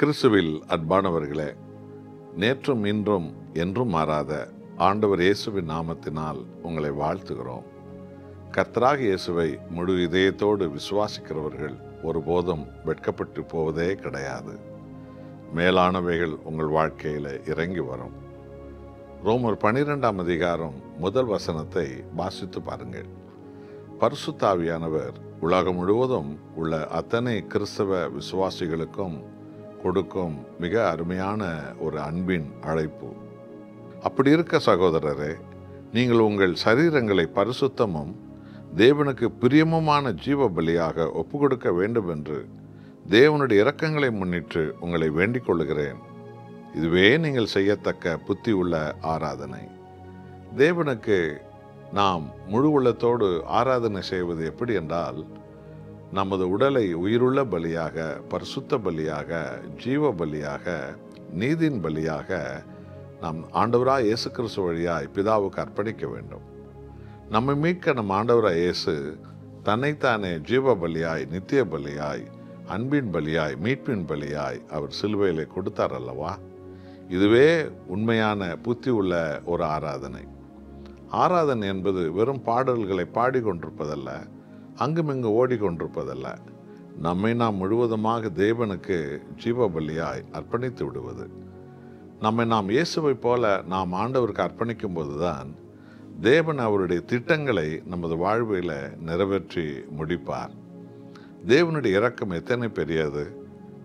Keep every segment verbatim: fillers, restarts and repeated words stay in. கிறிஸ்துவில் அன்பானவர்களே, நேற்றும் இன்றும் என்றும் மாறாத ஆண்டவர் இயேசுவின் நாமத்தினால் உங்களை வாழ்த்துகிறோம். கர்த்தராக இயேசுவை முழு இதயத்தோடு விசுவாசிக்கிறவர்கள் ஒருபோதும் வெட்கப்பட்டு போவதே கிடையாது. மேலானவைகள் உங்கள் வாழ்க்கையில் இறங்கி வரும். ரோமர் பனிரெண்டாம் அதிகாரம் முதல் வசனத்தை வாசித்து பாருங்கள். பரிசுத்த ஆவியானவர் உலகம் முழுவதும் உள்ள அத்தனை கிறிஸ்தவ விசுவாசிகளுக்கும் கொடுக்கும் மிக அருமையான ஒரு அன்பின் அழைப்பு. அப்படி இருக்க சகோதரரே, நீங்கள் உங்கள் சரீரங்களை பரிசுத்தமும் தேவனுக்கு பிரியமுமான ஜீவ பலியாக ஒப்பு கொடுக்க வேண்டும் என்று தேவனுடைய இரக்கங்களை முன்னிட்டு உங்களை வேண்டிக் கொள்கிறேன். இதுவே நீங்கள் செய்யத்தக்க புத்தி உள்ள ஆராதனை. தேவனுக்கு நாம் முழு உள்ளத்தோடு ஆராதனை செய்வது எப்படி என்றால், நமது உடலை உயிருள்ள பலியாக, பரிசுத்த பலியாக, ஜீவ பலியாக, நீதியின் பலியாக நாம் ஆண்டவராய் இயேசு கிறிஸ்து வழியாய் பிதாவுக்கு அர்ப்பணிக்க வேண்டும். நம்மை மீட்க நம் ஆண்டவராய் இயேசு தன்னைத்தானே ஜீவ பலியாய், நித்திய பலியாய், அன்பின் பலியாய், மீட்பின் பலியாய் அவர் சிலுவையிலே கொடுத்தார் அல்லவா? இதுவே உண்மையான புத்தி உள்ள ஒரு ஆராதனை. ஆராதனை என்பது வெறும் பாடல்களை பாடிக்கொண்டிருப்பதல்ல, அங்குமிங்கு ஓடிக்கொண்டிருப்பதல்ல, நம்மை நாம் முழுவதுமாக தேவனுக்கு ஜீவ பலியாய் அர்ப்பணித்து விடுவது. நம்மை நாம் இயேசுவை போல நாம் ஆண்டவருக்கு அர்ப்பணிக்கும் போதுதான் தேவன் அவருடைய திட்டங்களை நமது வாழ்வில் நிறைவேற்றி முடிப்பார். தேவனுடைய இரக்கம் எத்தனை பெரியது!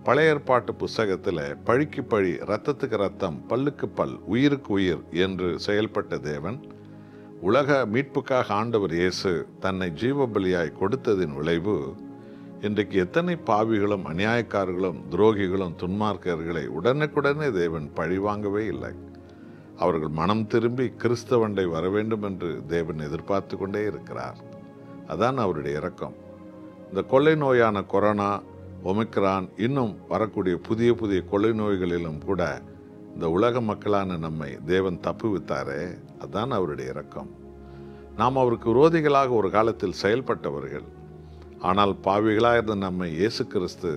பழைய ஏற்பாட்டு புஸ்தகத்தில் பழிக்கு பழி, இரத்தத்துக்கு இரத்தம், பல்லுக்கு பல், உயிருக்கு உயிர் என்று செயல்பட்ட தேவன், உலக மீட்புக்காக ஆண்டவர் இயேசு தன்னை ஜீவ பலியாய் கொடுத்ததின் விளைவு இன்றைக்கு எத்தனை பாவிகளும் அநியாயக்காரர்களும் துரோகிகளும் துன்மார்க்கர்களை உடனுக்குடனே தேவன் பழிவாங்கவே இல்லை. அவர்கள் மனம் திரும்பி கிறிஸ்தவண்டை வர வேண்டும் என்று தேவன் எதிர்பார்த்து கொண்டே இருக்கிறார். அதான் அவருடைய இரக்கம். இந்த கொள்ளை நோயான கொரோனா, ஒமிக்ரான், இன்னும் வரக்கூடிய புதிய புதிய கொள்ளை நோய்களிலும் கூட இந்த உலக மக்களான நம்மை தேவன் தப்புவித்தாரே, அதுதான் அவருடைய இரக்கம். நாம் அவருக்கு விரோதிகளாக ஒரு காலத்தில் செயல்பட்டவர்கள். ஆனால் பாவிகளாக இருந்த நம்மை இயேசு கிறிஸ்து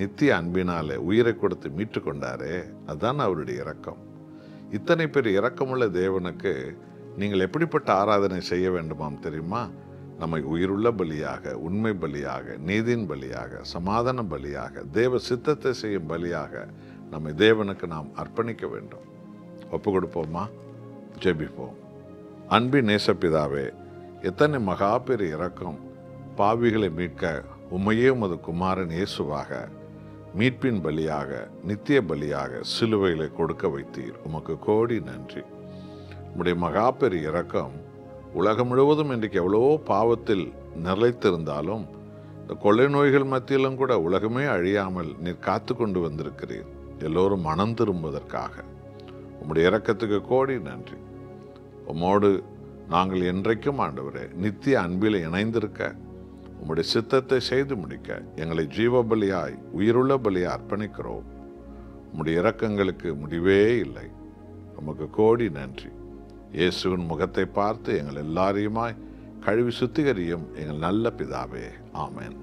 நித்திய அன்பினாலே உயிரை கொடுத்து மீட்டு கொண்டாரே, அதுதான் அவருடைய இரக்கம். இத்தனை பெரிய இரக்கமுள்ள தேவனுக்கு நீங்கள் எப்படிப்பட்ட ஆராதனை செய்ய வேண்டுமாம் தெரியுமா? நம்மை உயிருள்ள பலியாக, உண்மை பலியாக, நீதியின் பலியாக, சமாதான பலியாக, தேவ சித்தத்தை செய்யும் பலியாக நம்மை தேவனுக்கு நாம் அர்ப்பணிக்க வேண்டும். ஒப்பு கொடுப்போமா? ஜெபிப்போம். அன்பின் நேசப்பிதாவே, எத்தனை மகா பெரிய இரக்கம்! பாவிகளை மீட்க உம்மையே உமது குமாரன் இயேசுவாக மீட்பின் பலியாக, நித்திய பலியாக சிலுவையிலே கொடுக்க வைத்தீர். உமக்கு கோடி நன்றி. உம்முடைய மகா பெரிய இரக்கம் உலகம் முழுவதும் இன்றைக்கு எவ்வளவோ பாவத்தில் நிலைத்திருந்தாலும், இந்த கொள்ளை நோய்கள் மத்தியிலும் கூட உலகமே அழியாமல் நீர் காத்து கொண்டு வந்திருக்கிறீர், எல்லோரும் மனம் திரும்புவதற்காக. உம்முடைய இரக்கத்துக்கு கோடி நன்றி. உம்மோடு நாங்கள் என்றைக்கும் ஆண்டவரே நித்திய அன்பில் இணைந்திருக்க, உம்முடைய சித்தத்தை செய்து முடிக்க எங்களை ஜீவ பலியாய், உயிருள்ள பலியாய் அர்ப்பணிக்கிறோம். உம்முடைய இரக்கங்களுக்கு முடிவே இல்லை. உமக்கு கோடி நன்றி. இயேசுவின் முகத்தை பார்த்து எங்கள் எல்லாரையுமாய் கழுவி சுத்திகரியும் எங்கள் நல்ல பிதாவே. ஆமேன்.